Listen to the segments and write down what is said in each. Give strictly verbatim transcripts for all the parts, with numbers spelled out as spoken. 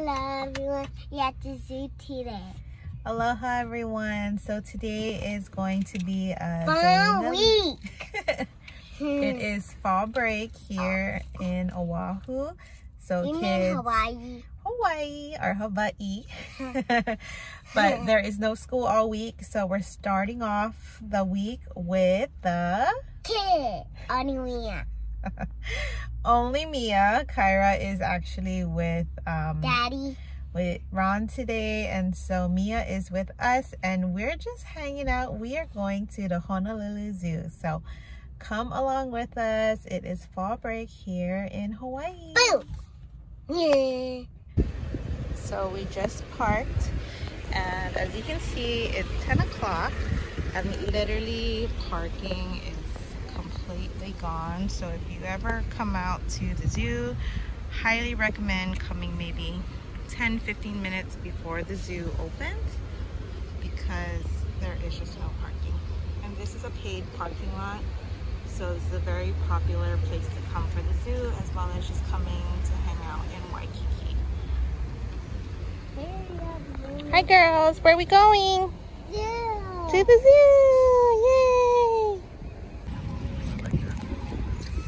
Hello everyone, you're at the zoo today. Aloha everyone, so today is going to be a fun week. It is fall break here oh. in Oahu. So you kids, mean Hawaii. Hawaii or Hawaii. But there is no school all week, so we're starting off the week with the kid only Mia. Only Mia. Kyra is actually with um, Daddy, with Ron today, and so Mia is with us, and we're just hanging out. We are going to the Honolulu Zoo, so come along with us. It is fall break here in Hawaii. Boo! Yeah. So we just parked, and as you can see, it's ten o'clock. I'm literally parking. It's completely gone. So if you ever come out to the zoo, highly recommend coming maybe ten to fifteen minutes before the zoo opens, because there is just no parking. And this is a paid parking lot, so it's a very popular place to come for the zoo, as well as just coming to hang out in Waikiki. Hi girls, where are we going? Yeah. To the zoo! Yay!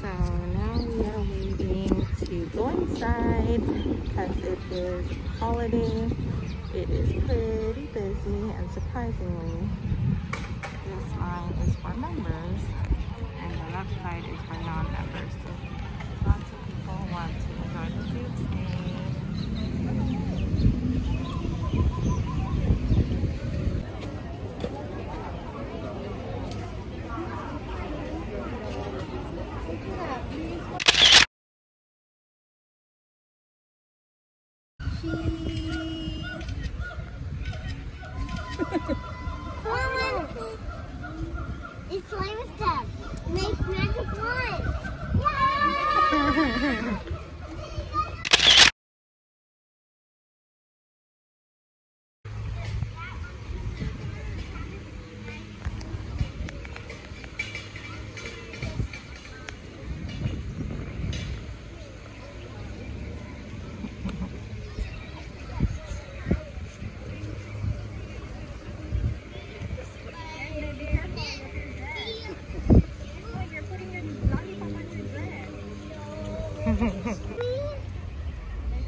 So now we are waiting to go inside because it is holiday. It is pretty busy, and surprisingly, this line is for members and the left side is for non-members. So lots of people want to enjoy the zoo today.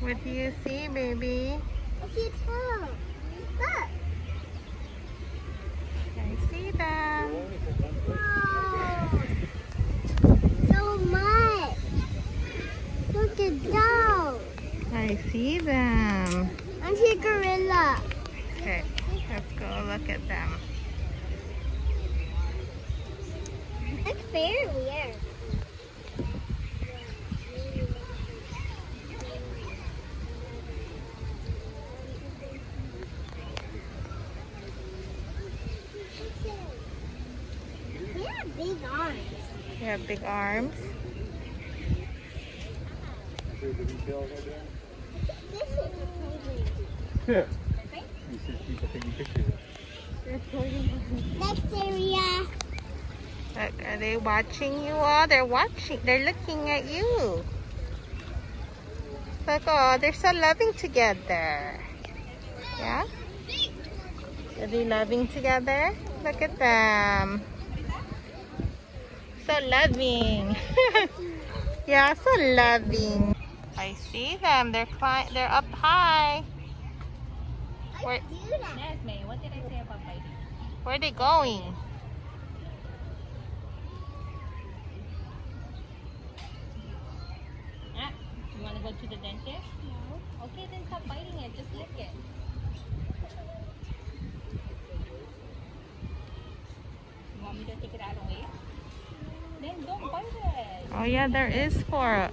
What do you see, baby? I see a toe. Look! I see them. Wow! So much! Look at those! I see them. I see a gorilla. Okay, let's go look at them. That's very weird. Big arms. You have big arms. This is the yeah. Okay. Next area. Look, are they watching you all? They're watching. They're looking at you. Look, oh, they're so loving together. Yeah. Are they loving together? Look at them. So loving. Yeah, so loving. I see them. They're cli they're up high. Where what did I say about biting? Where are they going? Ah, you wanna go to the dentist? No. Okay, then stop biting it, just lick it. You want me to take it out of the way? Then don't bite it. Oh yeah, there is four,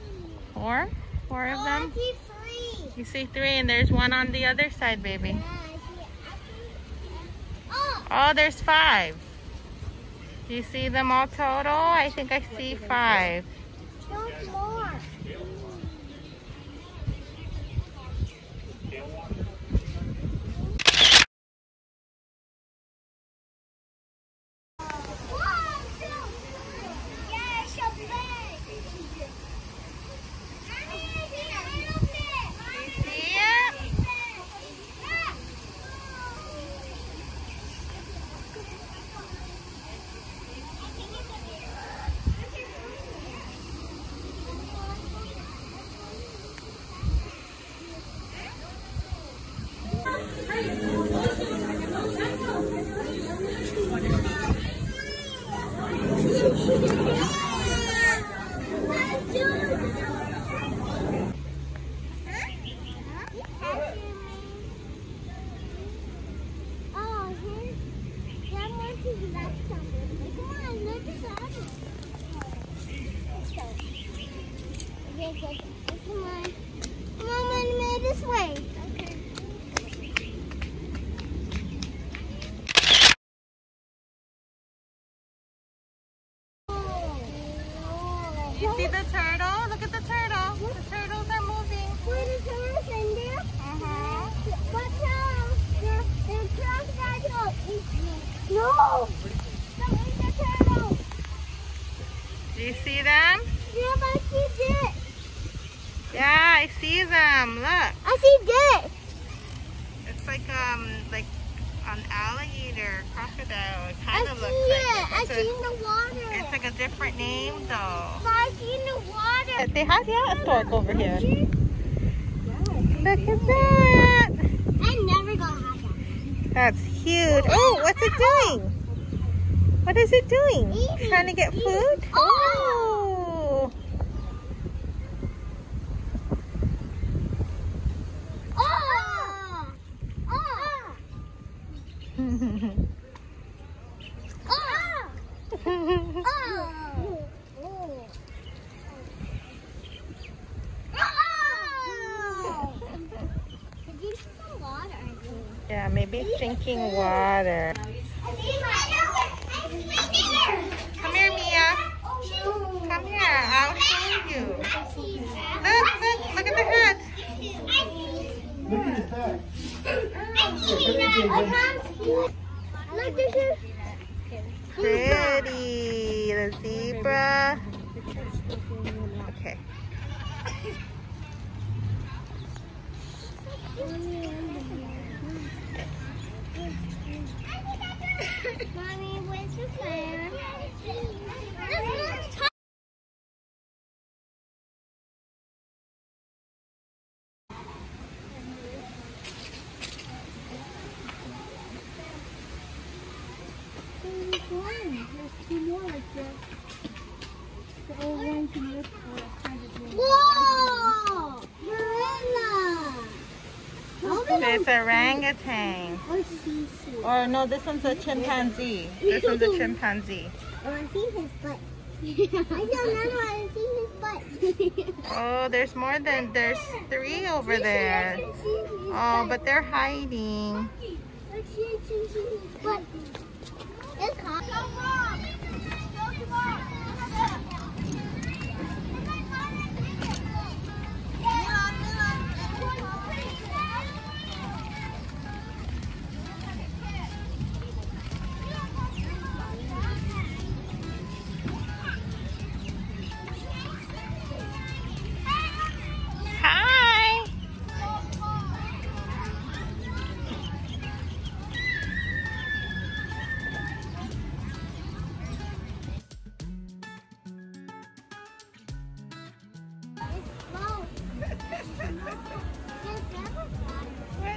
four, four of them. Oh, I see three. You see three, and there's one on the other side, baby. Yeah, I see it. I see it. Oh. Oh, there's five. You see them all total? I think I see five. There's more. Do you see it? that? I see this. It's like um like an alligator, crocodile. It kind of looks it. like. I see it. I see the water. It's like a different name though. But I see the water. They have yeah a stork over here. Yeah, look at that. I'm never gonna have that. That's huge. Oh, what's it doing? What is it doing? Easy. Trying to get Easy. food? Oh. Oh. Oh. Oh. Oh. Oh. Oh. Did you see some water? Yeah, maybe it's drinking water. Come here, Mia. Come here, I'll show you. Look, look, look at the head. Look at his head. Look, this is pretty. The zebra. Okay. Mommy, where's the plan? There's one. There's two more like that. The old one can look for it. Whoa! Marilla! It's an orangutan. Or no, this one's a chimpanzee. This one's a chimpanzee. Oh, I see his butt. I don't know, I see his butt. Oh, there's more than, there's three over there. Oh, but they're hiding. It's hot. What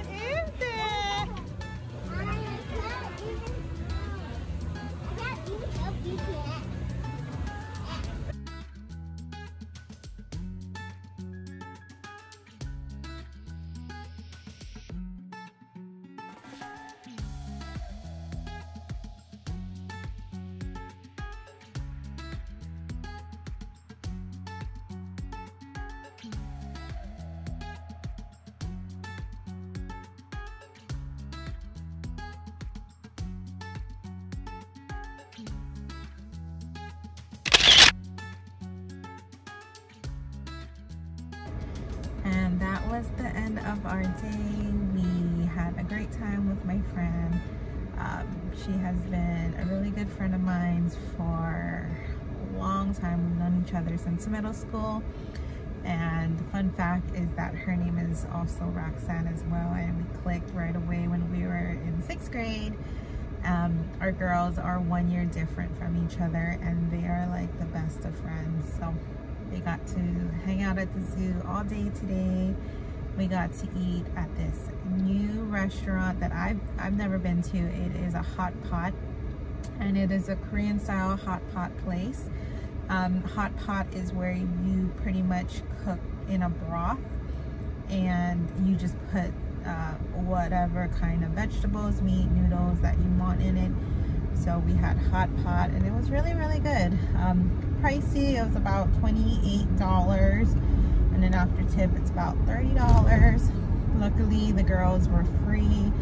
is it? And that was the end of our day. We had a great time with my friend. Um, she has been a really good friend of mine for a long time. We've known each other since middle school. And the fun fact is that her name is also Roxanne as well. And we clicked right away when we were in sixth grade. Um, our girls are one year different from each other, and they are like the best of friends. So. We got to hang out at the zoo all day today. We got to eat at this new restaurant that I've, I've never been to. It is a hot pot, and it is a Korean style hot pot place. Um, hot pot is where you pretty much cook in a broth, and you just put uh, whatever kind of vegetables, meat, noodles that you want in it. So we had hot pot, and it was really, really good. Um, pricey, it was about twenty-eight dollars, and then after tip, it's about thirty dollars. Luckily, the girls were free,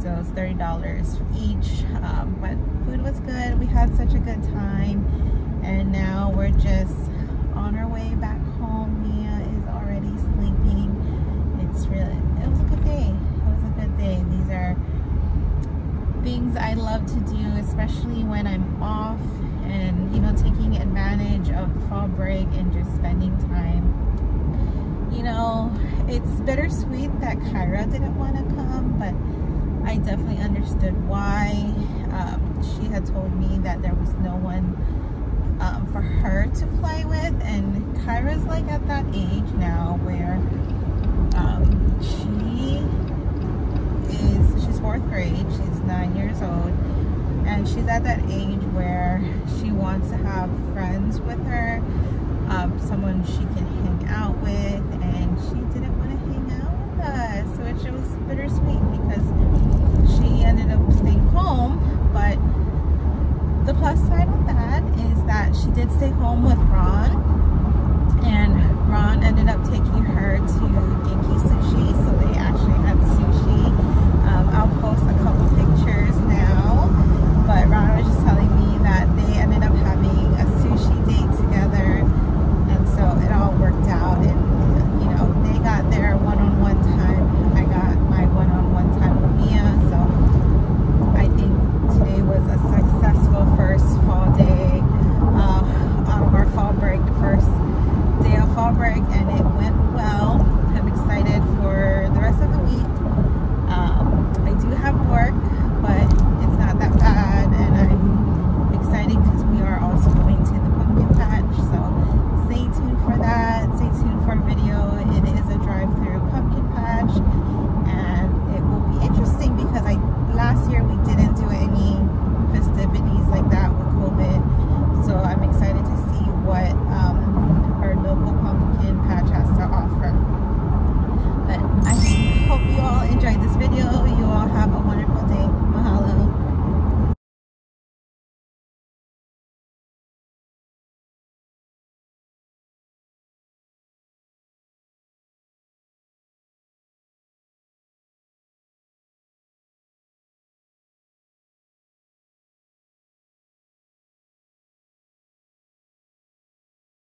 so it was thirty dollars each, um, but food was good. We had such a good time, and now we're just on our way back home. Mia is already sleeping. It's really, it was a good day. It was a good day. These are things I love to do, especially when I'm off, and you know, taking advantage of the fall break and just spending time, you know, it's bittersweet that Kyra didn't want to come, but I definitely understood why. Um, she had told me that there was no one um, for her to play with, and Kyra's like at that age now where um, she is, she's fourth grade, she's nine years old, and she's at that age where she wants to have friends with her, um, someone she can hang out with, and she didn't want to hang out with us, which it was bittersweet because she ended up staying home. But the plus side of that is that she did stay home with Ron, and Ron ended up taking her to Genki Sushi. So